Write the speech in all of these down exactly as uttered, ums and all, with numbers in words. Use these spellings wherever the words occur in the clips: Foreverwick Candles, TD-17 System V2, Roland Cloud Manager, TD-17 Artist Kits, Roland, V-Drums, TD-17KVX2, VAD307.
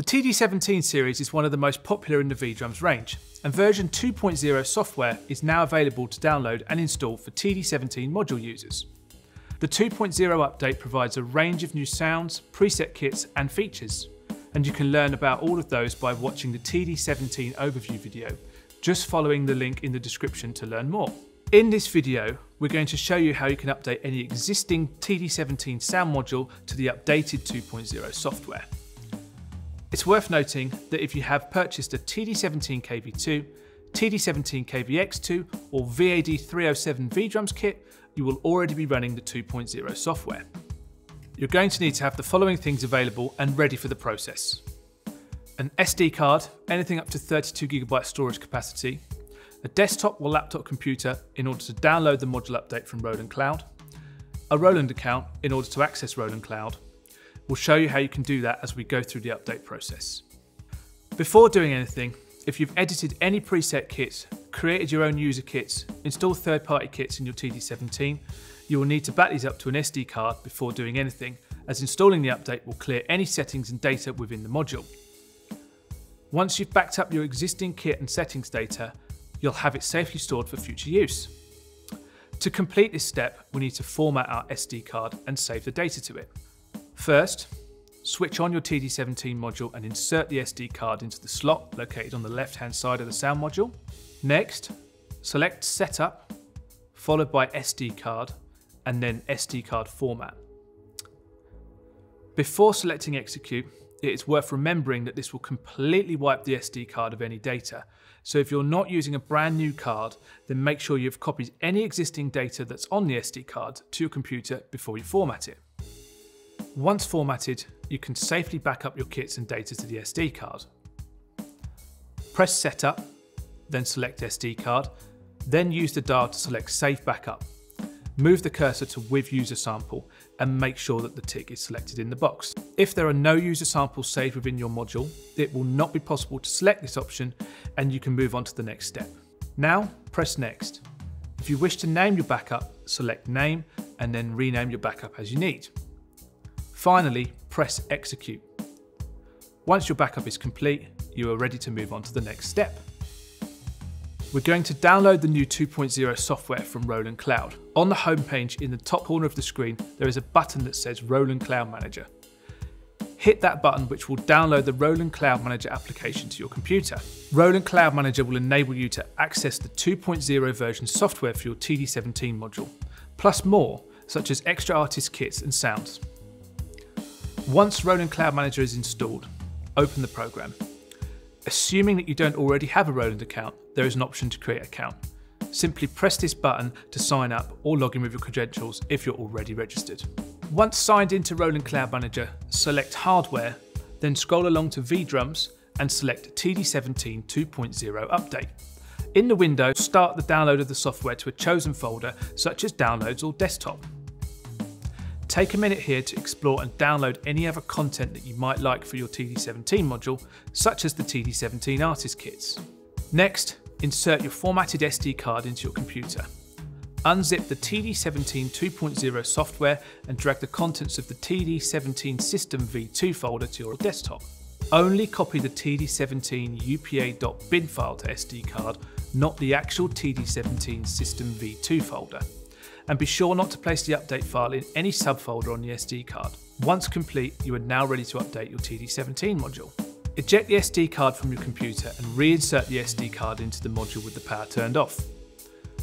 The T D seventeen series is one of the most popular in the V drums range, and version two point oh software is now available to download and install for T D seventeen module users. The two point oh update provides a range of new sounds, preset kits and features, and you can learn about all of those by watching the T D seventeen overview video, just following the link in the description to learn more. In this video, we're going to show you how you can update any existing T D seventeen sound module to the updated two point oh software. It's worth noting that if you have purchased a T D seventeen K V two, T D seventeen K V X two or V A D three oh seven V drums kit, you will already be running the two point oh software. You're going to need to have the following things available and ready for the process. An S D card, anything up to thirty-two gigabyte storage capacity, a desktop or laptop computer in order to download the module update from Roland Cloud, a Roland account in order to access Roland Cloud. We'll show you how you can do that as we go through the update process. Before doing anything, if you've edited any preset kits, created your own user kits, installed third-party kits in your T D seventeen, you will need to back these up to an S D card before doing anything, as installing the update will clear any settings and data within the module. Once you've backed up your existing kit and settings data, you'll have it safely stored for future use. To complete this step, we need to format our S D card and save the data to it. First, switch on your T D seventeen module and insert the S D card into the slot located on the left-hand side of the sound module. Next, select Setup, followed by S D card, and then S D card format. Before selecting Execute, it is worth remembering that this will completely wipe the S D card of any data. So if you're not using a brand new card, then make sure you've copied any existing data that's on the S D card to your computer before you format it. Once formatted, you can safely back up your kits and data to the S D card. Press Setup, then select S D card, then use the dial to select Save Backup. Move the cursor to With User Sample and make sure that the tick is selected in the box. If there are no user samples saved within your module, it will not be possible to select this option and you can move on to the next step. Now, press Next. If you wish to name your backup, select Name and then rename your backup as you need. Finally, press Execute. Once your backup is complete, you are ready to move on to the next step. We're going to download the new two point oh software from Roland Cloud. On the homepage in the top corner of the screen, there is a button that says Roland Cloud Manager. Hit that button, which will download the Roland Cloud Manager application to your computer. Roland Cloud Manager will enable you to access the two point oh version software for your T D seventeen module, plus more, such as extra artist kits and sounds. Once Roland Cloud Manager is installed, open the program. Assuming that you don't already have a Roland account, there is an option to create an account. Simply press this button to sign up or log in with your credentials if you're already registered. Once signed into Roland Cloud Manager, select Hardware, then scroll along to V drums and select T D seventeen two point oh Update. In the window, start the download of the software to a chosen folder, such as Downloads or Desktop. Take a minute here to explore and download any other content that you might like for your T D seventeen module, such as the T D seventeen Artist Kits. Next, insert your formatted S D card into your computer. Unzip the T D seventeen two point oh software and drag the contents of the T D seventeen System V two folder to your desktop. Only copy the T D seventeen U P A.bin file to S D card, not the actual T D seventeen System V two folder. And be sure not to place the update file in any subfolder on the S D card. Once complete, you are now ready to update your T D seventeen module. Eject the S D card from your computer and reinsert the S D card into the module with the power turned off.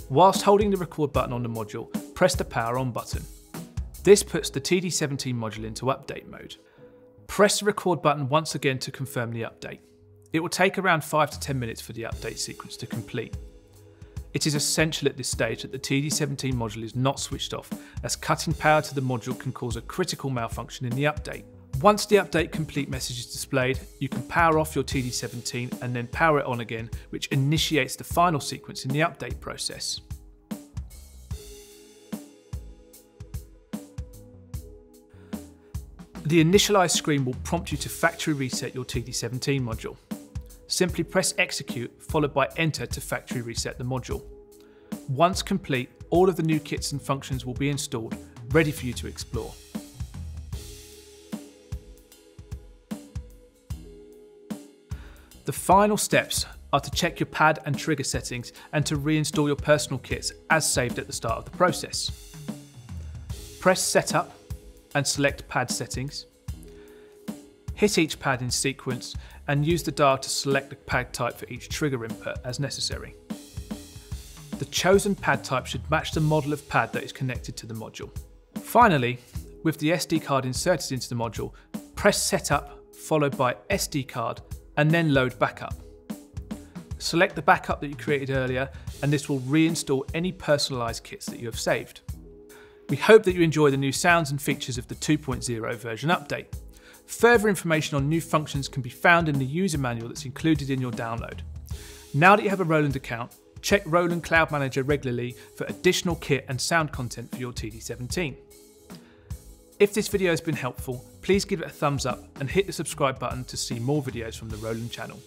Whilst holding the record button on the module, press the power on button. This puts the T D seventeen module into update mode. Press the record button once again to confirm the update. It will take around five to ten minutes for the update sequence to complete. It is essential at this stage that the T D seventeen module is not switched off, as cutting power to the module can cause a critical malfunction in the update. Once the update complete message is displayed, you can power off your T D seventeen and then power it on again, which initiates the final sequence in the update process. The initialized screen will prompt you to factory reset your T D seventeen module. Simply press Execute, followed by Enter to factory reset the module. Once complete, all of the new kits and functions will be installed, ready for you to explore. The final steps are to check your pad and trigger settings and to reinstall your personal kits as saved at the start of the process. Press Setup and select Pad Settings. Hit each pad in sequence and use the dial to select the pad type for each trigger input as necessary. The chosen pad type should match the model of pad that is connected to the module. Finally, with the S D card inserted into the module, press Setup followed by S D card and then load backup. Select the backup that you created earlier and this will reinstall any personalized kits that you have saved. We hope that you enjoy the new sounds and features of the two point oh version update. Further information on new functions can be found in the user manual that's included in your download. Now that you have a Roland account, check Roland Cloud Manager regularly for additional kit and sound content for your T D seventeen. If this video has been helpful, please give it a thumbs up and hit the subscribe button to see more videos from the Roland channel.